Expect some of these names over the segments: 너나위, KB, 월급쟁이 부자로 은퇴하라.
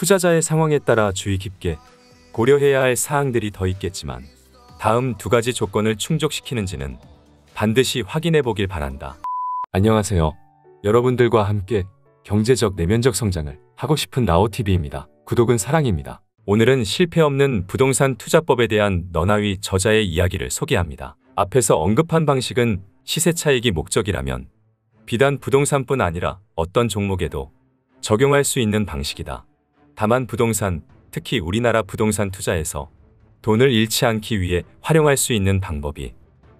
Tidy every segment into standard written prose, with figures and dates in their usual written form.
투자자의 상황에 따라 주의 깊게 고려해야 할 사항들이 더 있겠지만 다음 두 가지 조건을 충족시키는지는 반드시 확인해 보길 바란다. 안녕하세요. 여러분들과 함께 경제적 내면적 성장을 하고 싶은 나오TV입니다. 구독은 사랑입니다. 오늘은 실패 없는 부동산 투자법에 대한 너나위 저자의 이야기를 소개합니다. 앞에서 언급한 방식은 시세 차익이 목적이라면 비단 부동산뿐 아니라 어떤 종목에도 적용할 수 있는 방식이다. 다만 부동산, 특히 우리나라 부동산 투자에서 돈을 잃지 않기 위해 활용할 수 있는 방법이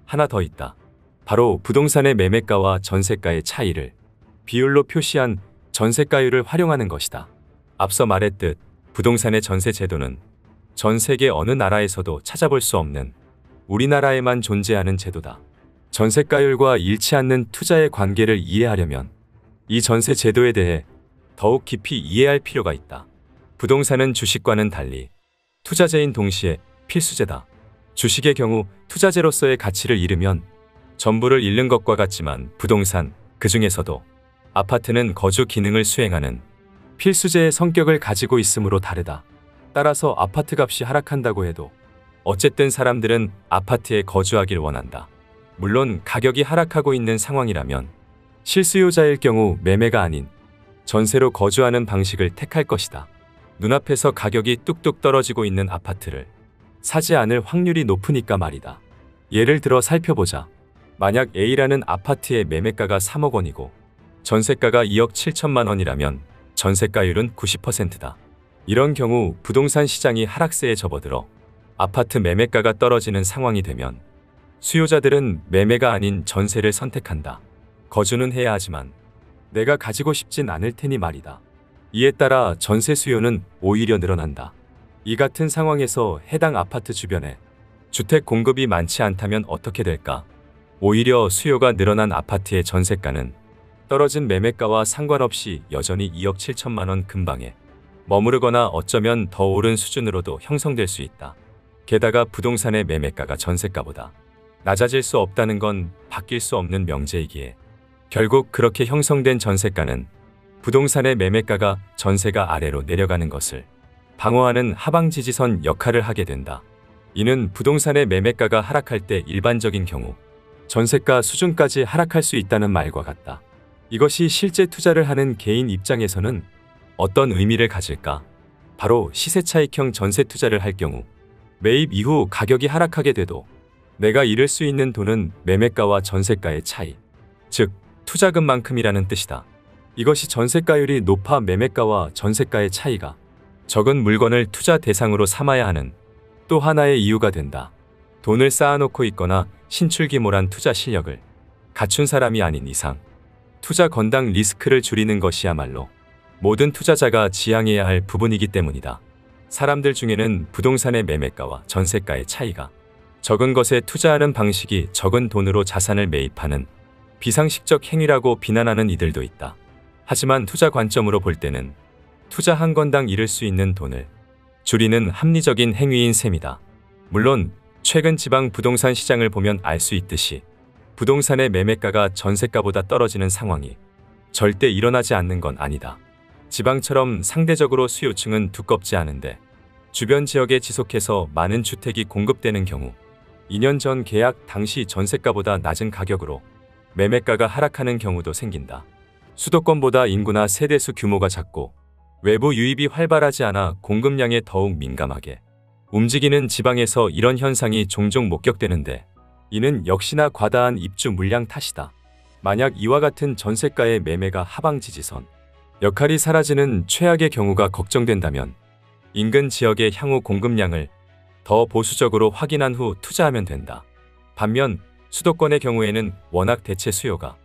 하나 더 있다. 바로 부동산의 매매가와 전세가의 차이를 비율로 표시한 전세가율을 활용하는 것이다. 앞서 말했듯 부동산의 전세 제도는 전 세계 어느 나라에서도 찾아볼 수 없는 우리나라에만 존재하는 제도다. 전세가율과 잃지 않는 투자의 관계를 이해하려면 이 전세 제도에 대해 더욱 깊이 이해할 필요가 있다. 부동산은 주식과는 달리 투자재인 동시에 필수재다. 주식의 경우 투자재로서의 가치를 잃으면 전부를 잃는 것과 같지만 부동산, 그 중에서도 아파트는 거주 기능을 수행하는 필수재의 성격을 가지고 있으므로 다르다. 따라서 아파트 값이 하락한다고 해도 어쨌든 사람들은 아파트에 거주하길 원한다. 물론 가격이 하락하고 있는 상황이라면 실수요자일 경우 매매가 아닌 전세로 거주하는 방식을 택할 것이다. 눈앞에서 가격이 뚝뚝 떨어지고 있는 아파트를 사지 않을 확률이 높으니까 말이다. 예를 들어 살펴보자. 만약 A라는 아파트의 매매가가 3억 원이고 전세가가 2억 7천만 원이라면 전세가율은 90%다. 이런 경우 부동산 시장이 하락세에 접어들어 아파트 매매가가 떨어지는 상황이 되면 수요자들은 매매가 아닌 전세를 선택한다. 거주는 해야 하지만 내가 가지고 싶진 않을 테니 말이다. 이에 따라 전세 수요는 오히려 늘어난다. 이 같은 상황에서 해당 아파트 주변에 주택 공급이 많지 않다면 어떻게 될까? 오히려 수요가 늘어난 아파트의 전세가는 떨어진 매매가와 상관없이 여전히 2억 7천만 원 근방에 머무르거나 어쩌면 더 오른 수준으로도 형성될 수 있다. 게다가 부동산의 매매가가 전세가보다 낮아질 수 없다는 건 바뀔 수 없는 명제이기에 결국 그렇게 형성된 전세가는 부동산의 매매가가 전세가 아래로 내려가는 것을 방어하는 하방지지선 역할을 하게 된다. 이는 부동산의 매매가가 하락할 때 일반적인 경우 전세가 수준까지 하락할 수 있다는 말과 같다. 이것이 실제 투자를 하는 개인 입장에서는 어떤 의미를 가질까? 바로 시세차익형 전세 투자를 할 경우 매입 이후 가격이 하락하게 돼도 내가 잃을 수 있는 돈은 매매가와 전세가의 차이, 즉 투자금만큼이라는 뜻이다. 이것이 전세가율이 높아 매매가와 전세가의 차이가 적은 물건을 투자 대상으로 삼아야 하는 또 하나의 이유가 된다. 돈을 쌓아놓고 있거나 신출귀몰한 투자 실력을 갖춘 사람이 아닌 이상 투자 건당 리스크를 줄이는 것이야말로 모든 투자자가 지향해야 할 부분이기 때문이다. 사람들 중에는 부동산의 매매가와 전세가의 차이가 적은 것에 투자하는 방식이 적은 돈으로 자산을 매입하는 비상식적 행위라고 비난하는 이들도 있다. 하지만 투자 관점으로 볼 때는 투자 한 건당 잃을 수 있는 돈을 줄이는 합리적인 행위인 셈이다. 물론 최근 지방 부동산 시장을 보면 알 수 있듯이 부동산의 매매가가 전세가보다 떨어지는 상황이 절대 일어나지 않는 건 아니다. 지방처럼 상대적으로 수요층은 두껍지 않은데 주변 지역에 지속해서 많은 주택이 공급되는 경우 2년 전 계약 당시 전세가보다 낮은 가격으로 매매가가 하락하는 경우도 생긴다. 수도권보다 인구나 세대수 규모가 작고 외부 유입이 활발하지 않아 공급량에 더욱 민감하게 움직이는 지방에서 이런 현상이 종종 목격되는데 이는 역시나 과다한 입주 물량 탓이다. 만약 이와 같은 전세가의 매매가 하방지지선 역할이 사라지는 최악의 경우가 걱정된다면 인근 지역의 향후 공급량을 더 보수적으로 확인한 후 투자하면 된다. 반면 수도권의 경우에는 워낙 대체 수요가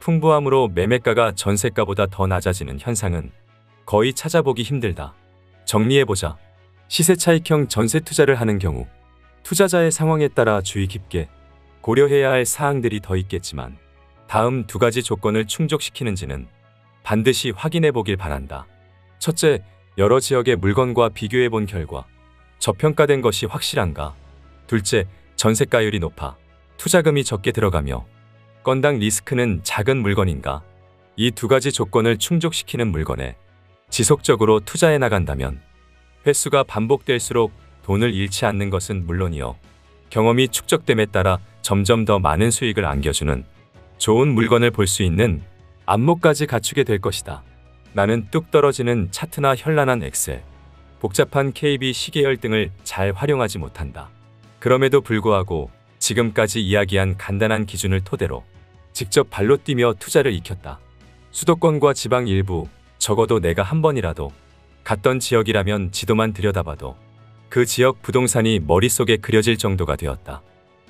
풍부함으로 매매가가 전세가보다 더 낮아지는 현상은 거의 찾아보기 힘들다. 정리해보자. 시세차익형 전세 투자를 하는 경우 투자자의 상황에 따라 주의 깊게 고려해야 할 사항들이 더 있겠지만 다음 두 가지 조건을 충족시키는지는 반드시 확인해 보길 바란다. 첫째, 여러 지역의 물건과 비교해 본 결과 저평가된 것이 확실한가? 둘째, 전세가율이 높아 투자금이 적게 들어가며 건당 리스크는 작은 물건인가? 이 두 가지 조건을 충족시키는 물건에 지속적으로 투자해 나간다면 횟수가 반복될수록 돈을 잃지 않는 것은 물론이요, 경험이 축적됨에 따라 점점 더 많은 수익을 안겨주는 좋은 물건을 볼 수 있는 안목까지 갖추게 될 것이다. 나는 뚝 떨어지는 차트나 현란한 엑셀, 복잡한 KB 시계열 등을 잘 활용하지 못한다. 그럼에도 불구하고 지금까지 이야기한 간단한 기준을 토대로 직접 발로 뛰며 투자를 익혔다. 수도권과 지방 일부, 적어도 내가 한 번이라도 갔던 지역이라면 지도만 들여다봐도 그 지역 부동산이 머릿속에 그려질 정도가 되었다.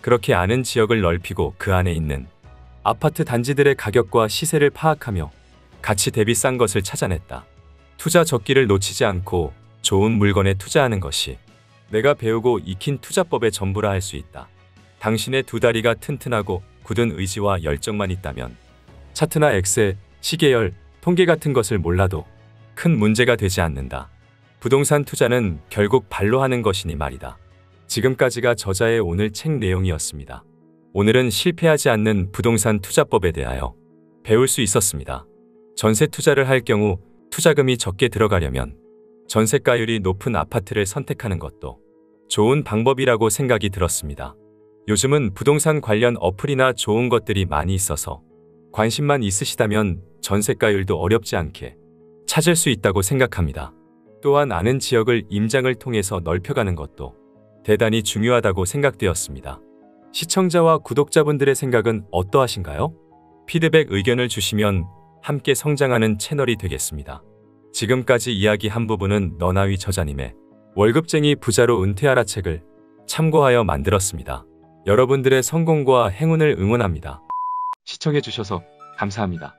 그렇게 아는 지역을 넓히고 그 안에 있는 아파트 단지들의 가격과 시세를 파악하며 가치 대비 싼 것을 찾아냈다. 투자 적기를 놓치지 않고 좋은 물건에 투자하는 것이 내가 배우고 익힌 투자법의 전부라 할 수 있다. 당신의 두 다리가 튼튼하고 굳은 의지와 열정만 있다면 차트나 엑셀, 시계열, 통계 같은 것을 몰라도 큰 문제가 되지 않는다. 부동산 투자는 결국 발로 하는 것이니 말이다. 지금까지가 저자의 오늘 책 내용이었습니다. 오늘은 실패하지 않는 부동산 투자법에 대하여 배울 수 있었습니다. 전세 투자를 할 경우 투자금이 적게 들어가려면 전세가율이 높은 아파트를 선택하는 것도 좋은 방법이라고 생각이 들었습니다. 요즘은 부동산 관련 어플이나 좋은 것들이 많이 있어서 관심만 있으시다면 전세가율도 어렵지 않게 찾을 수 있다고 생각합니다. 또한 아는 지역을 임장을 통해서 넓혀가는 것도 대단히 중요하다고 생각되었습니다. 시청자와 구독자분들의 생각은 어떠하신가요? 피드백 의견을 주시면 함께 성장하는 채널이 되겠습니다. 지금까지 이야기한 부분은 너나위 저자님의 월급쟁이 부자로 은퇴하라 책을 참고하여 만들었습니다. 여러분들의 성공과 행운을 응원합니다. 시청해주셔서 감사합니다.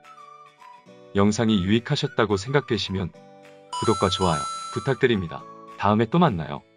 영상이 유익하셨다고 생각되시면 구독과 좋아요 부탁드립니다. 다음에 또 만나요.